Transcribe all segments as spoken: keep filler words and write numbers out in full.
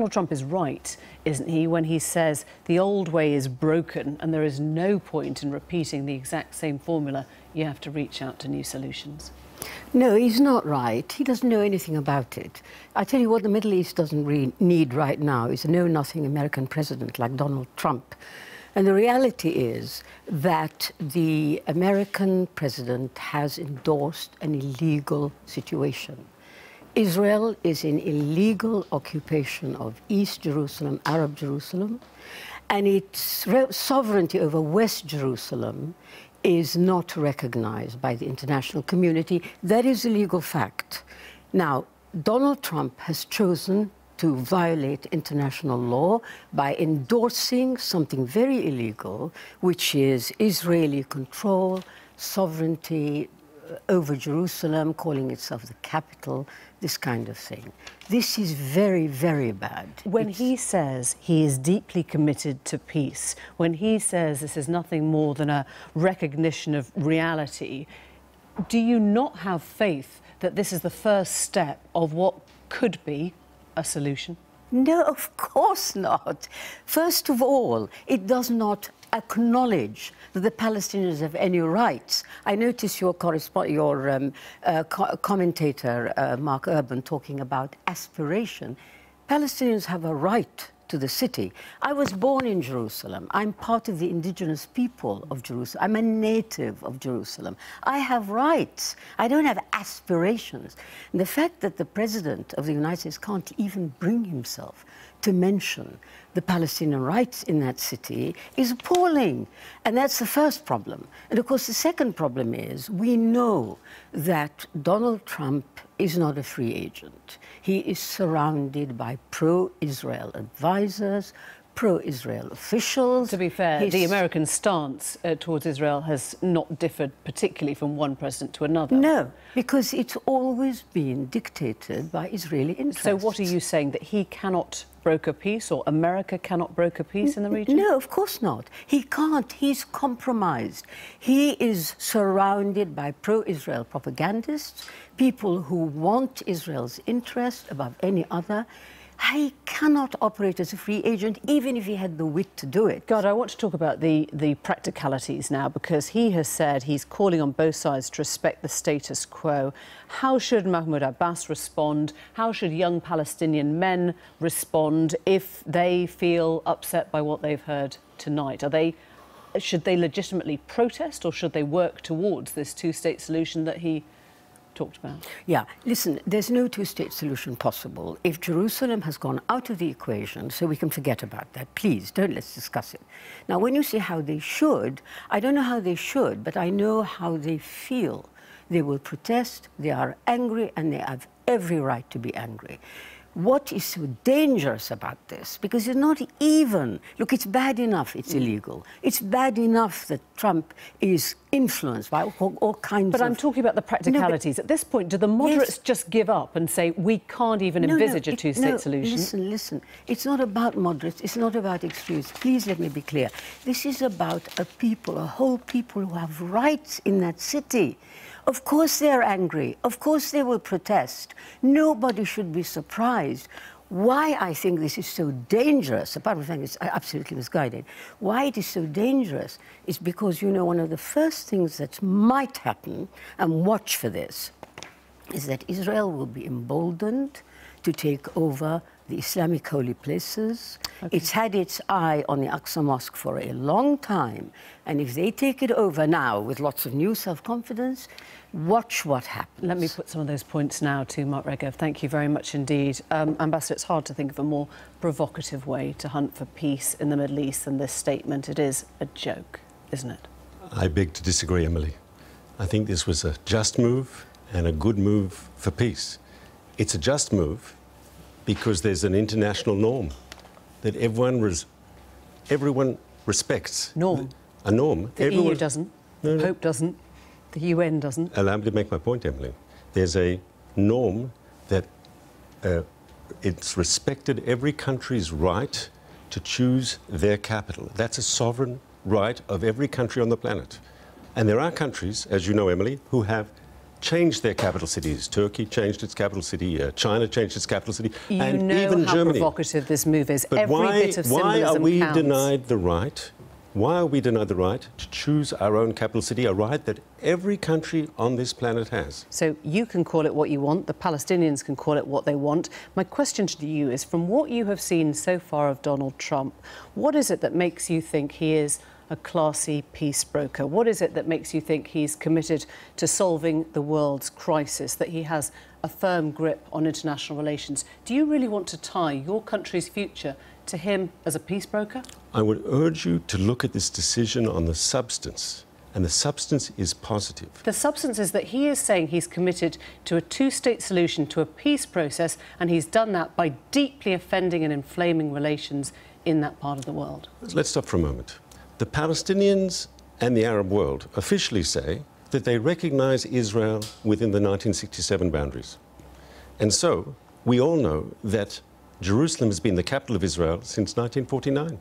Donald Trump is right, isn't he, when he says the old way is broken and there is no point in repeating the exact same formula. You have to reach out to new solutions. No, he's not right. He doesn't know anything about it. I tell you what the Middle East doesn't really need right now is a know-nothing American president like Donald Trump. And the reality is that the American president has endorsed an illegal situation. Israel is in illegal occupation of East Jerusalem, Arab Jerusalem, and its sovereignty over West Jerusalem is not recognized by the international community. That is a legal fact. Now, Donald Trump has chosen to violate international law by endorsing something very illegal, which is Israeli control, sovereignty over Jerusalem, calling itself the capital, this kind of thing. This is very, very bad. When it's... he says he is deeply committed to peace, when he says this is nothing more than a recognition of reality, do you not have faith that this is the first step of what could be a solution? No, of course not. First of all, it does not acknowledge that the Palestinians have any rights. I notice your, your um, uh, co commentator, uh, Mark Urban, talking about aspiration. Palestinians have a right to the city. I was born in Jerusalem. I'm part of the indigenous people of Jerusalem. I'm a native of Jerusalem. I have rights. I don't have aspirations. And the fact that the President of the United States can't even bring himself to mention the Palestinian rights in that city is appalling. And that's the first problem. And of course, the second problem is we know that Donald Trump is not a free agent. He is surrounded by pro-Israel advisors, pro-Israel officials. To be fair, His... the American stance uh, towards Israel has not differed particularly from one president to another. No, because it's always been dictated by Israeli interests. So what are you saying, that he cannot broker peace, or America cannot broker peace in the region? No, of course not. He can't. He's compromised. He is surrounded by pro-Israel propagandists, people who want Israel's interest above any other. He cannot operate as a free agent, even if he had the wit to do it. God, I want to talk about the, the practicalities now, because he has said he's calling on both sides to respect the status quo. How should Mahmoud Abbas respond? How should young Palestinian men respond if they feel upset by what they've heard tonight? Are they, should they legitimately protest, or should they work towards this two-state solution that he talked about? Yeah, listen, there's no two-state solution possible. If Jerusalem has gone out of the equation, so we can forget about that, please, don't let's discuss it. Now, when you say how they should, I don't know how they should, but I know how they feel. They will protest, they are angry, and they have every right to be angry. What is so dangerous about this? Because it's not even... Look, it's bad enough it's illegal. It's bad enough that Trump is influenced by all, all kinds but of... But I'm talking about the practicalities. No, at this point, do the moderates yes. just give up and say, we can't even no, envisage no, a two-state no, solution? Listen, listen. It's not about moderates. It's not about extremes. Please let me be clear. This is about a people, a whole people who have rights in that city. Of course they're angry. Of course they will protest. Nobody should be surprised. Why I think this is so dangerous, apart from the fact it's absolutely misguided, why it is so dangerous is because, you know, one of the first things that might happen, and watch for this, is that Israel will be emboldened to take over the Islamic holy places. Okay. It's had its eye on the Al-Aqsa Mosque for a long time. And if they take it over now with lots of new self-confidence, watch what happens. Let me put some of those points now to Mark Regev. Thank you very much indeed. Um, Ambassador, it's hard to think of a more provocative way to hunt for peace in the Middle East than this statement. It is a joke, isn't it? I beg to disagree, Emily. I think this was a just move and a good move for peace. It's a just move because there's an international norm that everyone, res everyone respects. Norm. A norm. The everyone... E U doesn't. No, no. Pope doesn't. The U N doesn't. Allow me to make my point, Emily. There's a norm that uh, it's respected every country's right to choose their capital. That's a sovereign right of every country on the planet. And there are countries, as you know, Emily, who have changed their capital cities. Turkey changed its capital city. Uh, China changed its capital city. You and know even how Germany. Provocative this move is. But Every why, bit of symbolism why are we counts. denied the right? Why are we denied the right to choose our own capital city, a right that every country on this planet has? So you can call it what you want, the Palestinians can call it what they want. My question to you is, from what you have seen so far of Donald Trump, what is it that makes you think he is a classy peace broker? What is it that makes you think he's committed to solving the world's crisis, that he has a firm grip on international relations? Do you really want to tie your country's future to him as a peace broker? I would urge you to look at this decision on the substance, and the substance is positive. The substance is that he is saying he's committed to a two-state solution, to a peace process, and he's done that by deeply offending and inflaming relations in that part of the world. Let's stop for a moment. The Palestinians and the Arab world officially say that they recognize Israel within the nineteen sixty-seven boundaries. And so we all know that Jerusalem has been the capital of Israel since nineteen forty-nine.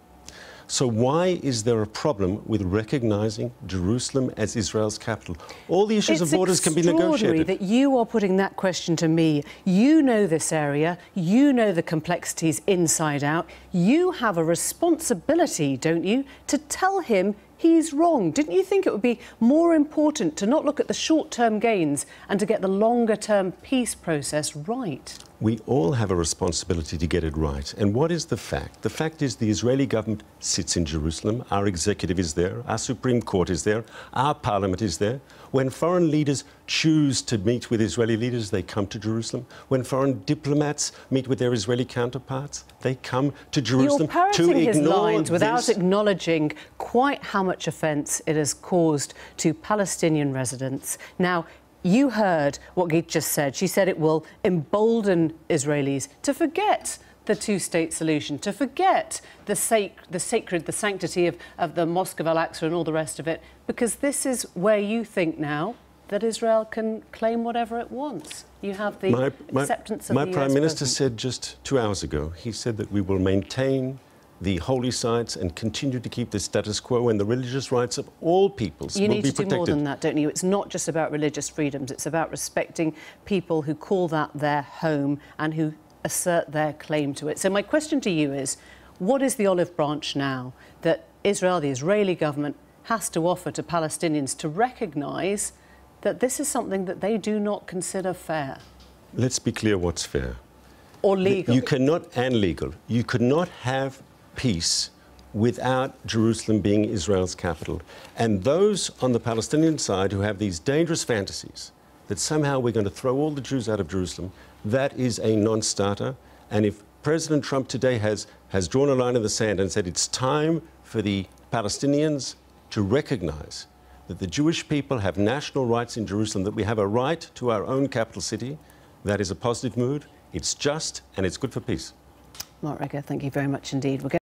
So why is there a problem with recognising Jerusalem as Israel's capital? All the issues it's of borders can be negotiated. It's extraordinary that you are putting that question to me. You know this area. You know the complexities inside out. You have a responsibility, don't you, to tell him he's wrong. Didn't you think it would be more important to not look at the short-term gains and to get the longer-term peace process right? We all have a responsibility to get it right. And what is the fact? The fact is the Israeli government sits in Jerusalem. Our executive is there. Our Supreme Court is there. Our parliament is there. When foreign leaders choose to meet with Israeli leaders, they come to Jerusalem. When foreign diplomats meet with their Israeli counterparts, they come to Jerusalem. You're parroting his lines without acknowledging quite how much offence it has caused to Palestinian residents. Now, you heard what Geet just said. She said it will embolden Israelis to forget the two-state solution, to forget the, sac the sacred, the sanctity of, of the Mosque of Al-Aqsa and all the rest of it, because this is where you think now that Israel can claim whatever it wants. You have the my, my, acceptance of my the My Prime U S Minister president. Said just two hours ago, he said that we will maintain the holy sites and continue to keep the status quo, and the religious rights of all peoples will be protected. You need to do more than that, don't you? It's not just about religious freedoms. It's about respecting people who call that their home and who assert their claim to it. So my question to you is, what is the olive branch now that Israel, the Israeli government, has to offer to Palestinians to recognise that this is something that they do not consider fair? Let's be clear what's fair. Or legal. You cannot, and legal. You could not have peace without Jerusalem being Israel's capital. And those on the Palestinian side who have these dangerous fantasies that somehow we're going to throw all the Jews out of Jerusalem, that is a non-starter. And if President Trump today has, has drawn a line in the sand and said it's time for the Palestinians to recognize that the Jewish people have national rights in Jerusalem, that we have a right to our own capital city, that is a positive mood. It's just and it's good for peace. Mark Regev, thank you very much indeed. We're